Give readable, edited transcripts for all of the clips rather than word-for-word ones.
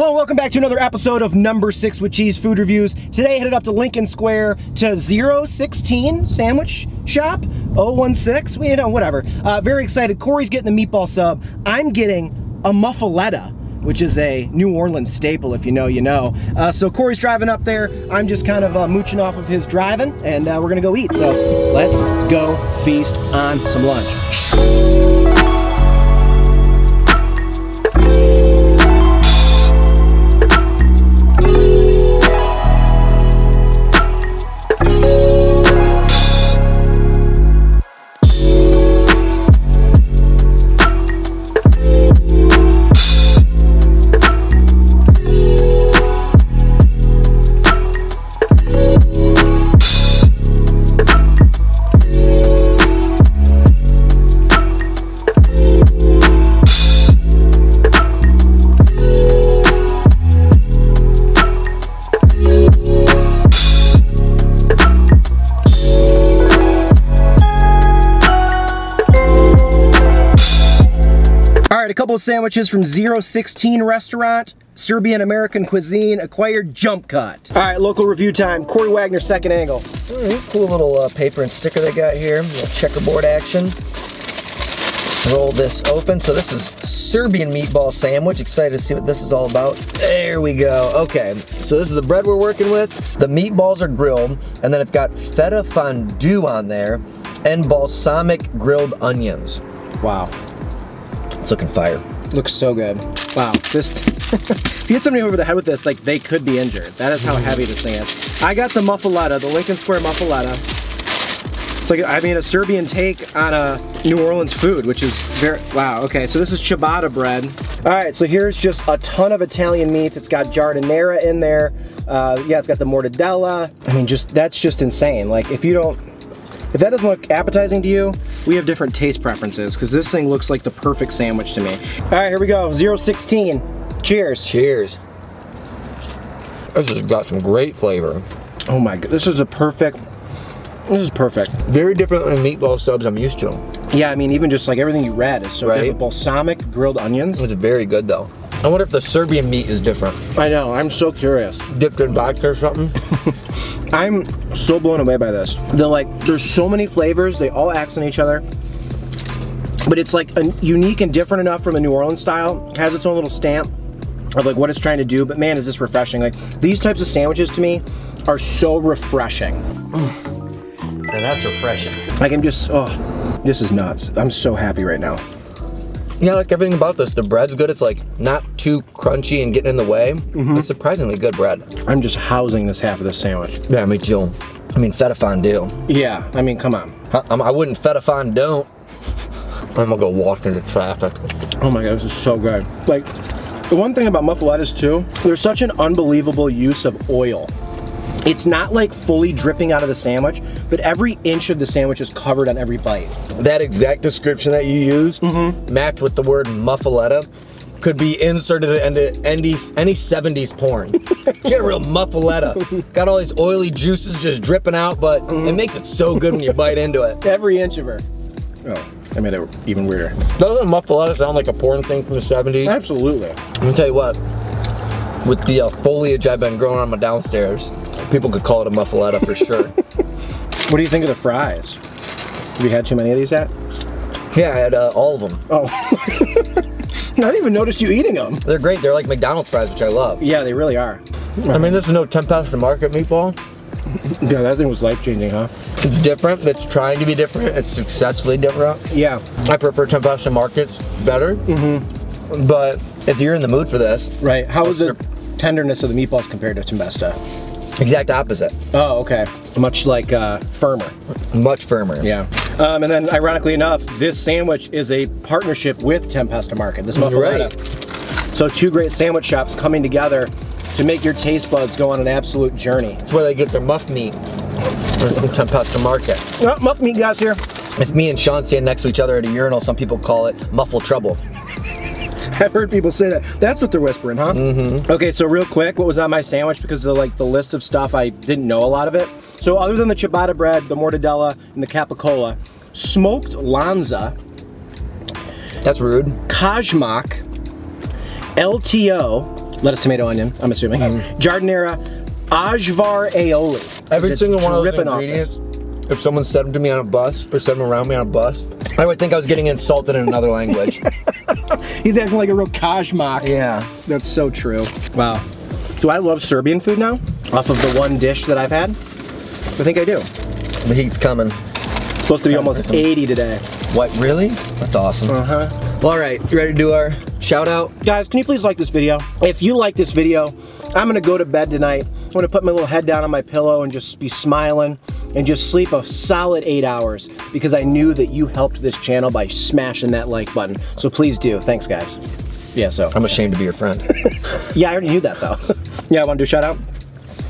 Hello and welcome back to another episode of Number Six with Cheese Food Reviews. Today headed up to Lincoln Square to 016 Sandwich Shop, 016, you know, whatever. Very excited. Corey's getting the meatball sub. I'm getting a Muffaletta, which is a New Orleans staple, if you know, you know. So Corey's driving up there. I'm just kind of mooching off of his driving, and we're gonna go eat. So let's go feast on some lunch. A couple of sandwiches from 016 Restaurant, Serbian American Cuisine, acquired jump cut. All right, local review time. Corey Wagner, second angle. Cool little paper and sticker they got here. A little checkerboard action. Roll this open. So this is Serbian meatball sandwich. Excited to see what this is all about. There we go. Okay, so this is the bread we're working with. The meatballs are grilled, and then it's got feta fondue on there and balsamic grilled onions. Wow. It's looking fire. Looks so good. Wow, this, if you hit somebody over the head with this, like, they could be injured. That is how heavy this thing is. I got the Muffaletta, the Lincoln Square Muffaletta. It's like, I mean, a Serbian take on a New Orleans food, which is very, wow. Okay, so this is ciabatta bread. All right, so here's just a ton of Italian meats. It's got giardiniera in there. Yeah, it's got the mortadella. I mean, just, that's just insane. Like, if you don't, if that doesn't look appetizing to you, we have different taste preferences, because this thing looks like the perfect sandwich to me. All right, here we go, 016. Cheers. Cheers. This has got some great flavor. Oh my God, this is a perfect, this is perfect. Very different than meatball subs I'm used to. Yeah, I mean, even just like everything you read is so right? Balsamic grilled onions. It's very good though. I wonder if the Serbian meat is different. I know, I'm so curious. Dipped in vodka or something? I'm so blown away by this. They're like, there's so many flavors, they all accent each other. But it's like a unique and different enough from a New Orleans style. It has its own little stamp of like what it's trying to do, but man, is this refreshing. Like, these types of sandwiches to me are so refreshing. And that's refreshing. Like, I'm just, oh, this is nuts. I'm so happy right now. Yeah, like everything about this. The bread's good. It's like not too crunchy and getting in the way. It's surprisingly good bread. I'm just housing this half of this sandwich. Yeah, me too. I mean, feta fondue. Yeah, I mean, come on. I wouldn't feta fondue. I'm gonna go walk into traffic. Oh my God, this is so good. Like, the one thing about muffalettas too, there's such an unbelievable use of oil. It's not like fully dripping out of the sandwich, but every inch of the sandwich is covered on every bite. That exact description that you used, mapped with the word muffaletta, could be inserted into any 70s porn. Get a real muffaletta. Got all these oily juices just dripping out, but it makes it so good when you bite into it. Every inch of her. Oh, I made it even weirder. Doesn't muffaletta sound like a porn thing from the 70s? Absolutely. Let me tell you what, with the foliage I've been growing on my downstairs, people could call it a muffaletta for sure. What do you think of the fries? Have you had too many of these yet? Yeah, I had all of them. Oh. I didn't even notice you eating them. They're great. They're like McDonald's fries, which I love. Yeah, they really are. I mean, this is no Tempesta Market meatball. Yeah, that thing was life-changing, huh? It's different. It's trying to be different. It's successfully different. Yeah. I prefer Tempesta Markets better. But if you're in the mood for this. Right. How is the tenderness of the meatballs compared to Tempesta? Exact opposite. Oh, okay. Much like firmer. Much firmer. Yeah. And then, ironically enough, this sandwich is a partnership with Tempesta Market, this muffaletta. Right. So two great sandwich shops coming together to make your taste buds go on an absolute journey. It's where they get their muff meat from Tempesta Market. Oh, muff meat guys here. If me and Sean stand next to each other at a urinal, some people call it muffle trouble. I've heard people say that. That's what they're whispering, huh? Okay, so real quick, what was on my sandwich, because of like the list of stuff, I didn't know a lot of it. So other than the ciabatta bread, the mortadella, and the capicola, smoked lanza. That's rude. Kajmak, LTO, lettuce, tomato, onion, I'm assuming. Giardiniera, ajvar aioli. Every single one of those ingredients, if someone said them to me on a bus, or said them around me on a bus, I would think I was getting insulted in another language. He's acting like a real Kajmak. Yeah. That's so true. Wow. Do I love Serbian food now? Off of the one dish that I've had? I think I do. The heat's coming. It's supposed to be almost 80 today. What, really? That's awesome. Uh-huh. Well, all right, you ready to do our shout out? Guys, can you please like this video? If you like this video, I'm gonna go to bed tonight. I'm gonna put my little head down on my pillow and just be smiling and just sleep a solid 8 hours because I knew that you helped this channel by smashing that like button. So please do, thanks guys. Yeah, so. I'm ashamed to be your friend. Yeah, I already knew that though. Yeah, I wanna do a shout out?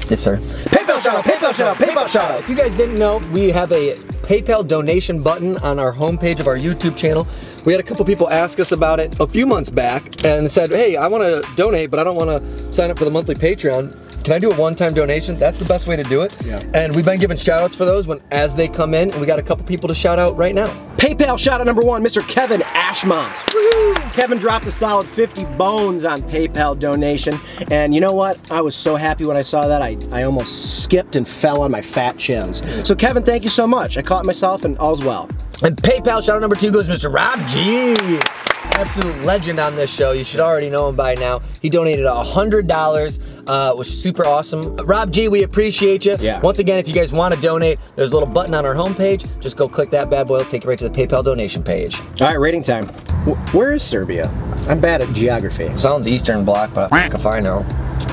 Yes, sir. PayPal shout out, PayPal shout out, PayPal shout out. If you guys didn't know, we have a PayPal donation button on our homepage of our YouTube channel. We had a couple people ask us about it a few months back and said, hey, I wanna donate, but I don't wanna sign up for the monthly Patreon. Can I do a one-time donation? That's the best way to do it. Yeah. And we've been giving shout-outs for those as they come in, and we got a couple people to shout out right now. PayPal shout-out number one, Mr. Kevin Ashmont. Woo-hoo! Kevin dropped a solid 50 bones on PayPal donation, and you know what? I was so happy when I saw that, I almost skipped and fell on my fat chins. So Kevin, thank you so much. I caught myself, and all's well. And PayPal shout-out number two goes Mr. Rob G. Absolute legend on this show. You should already know him by now. He donated $100, which is super awesome. Rob G, we appreciate you. Yeah. Once again, if you guys want to donate, there's a little button on our homepage. Just go click that bad boy. It'll take you right to the PayPal donation page. All right, rating time. Where is Serbia? I'm bad at geography. Sounds Eastern Bloc, but if I know.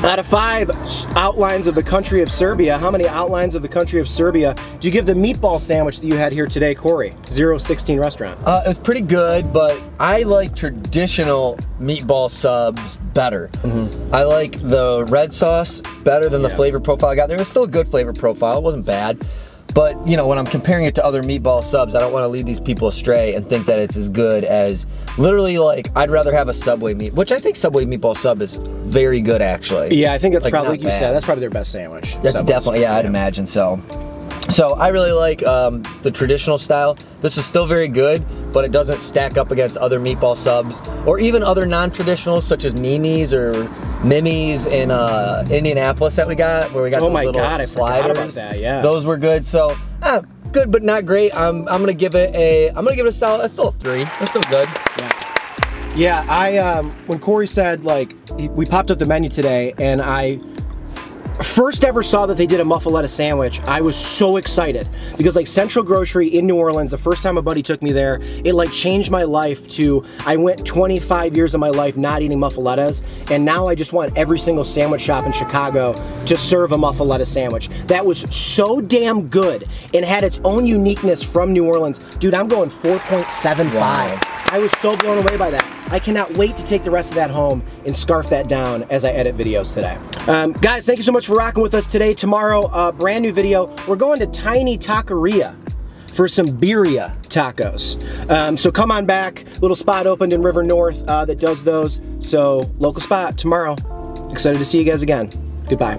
Out of 5 outlines of the country of Serbia, how many outlines of the country of Serbia do you give the meatball sandwich that you had here today, Corey? 016 Restaurant. It was pretty good, but I like traditional meatball subs better. Mm-hmm. I like the red sauce better than the flavor profile I got. There was still a good flavor profile, it wasn't bad. But, you know, when I'm comparing it to other meatball subs, I don't want to lead these people astray and think that it's as good as literally, like, I'd rather have a Subway meat, which I think Subway meatball sub is very good, actually. Yeah, I think that's like, probably, like you said, that's probably their best sandwich. That's Subway definitely, yeah, I'd imagine so. So I really like the traditional style. This is still very good, but it doesn't stack up against other meatball subs or even other non-traditionals such as Mimi's or Mimi's in Indianapolis that we got, where we got those little sliders. Oh my God, I forgot about that, yeah. Those were good, so good but not great. I'm gonna give it a, solid, that's still a 3. That's still good. Yeah. Yeah, I, when Corey said, like, we popped up the menu today and I first ever saw that they did a Muffaletta sandwich, I was so excited because like Central Grocery in New Orleans, the first time a buddy took me there, it like changed my life to, I went 25 years of my life not eating Muffalettas, and now I just want every single sandwich shop in Chicago to serve a Muffaletta sandwich. That was so damn good and had its own uniqueness from New Orleans. Dude, I'm going 4.75. Wow. I was so blown away by that. I cannot wait to take the rest of that home and scarf that down as I edit videos today. Guys, thank you so much for rocking with us today. Tomorrow, a brand new video. We're going to Tiny Taqueria for some birria tacos. So come on back. Little spot opened in River North that does those. So local spot tomorrow. Excited to see you guys again. Goodbye.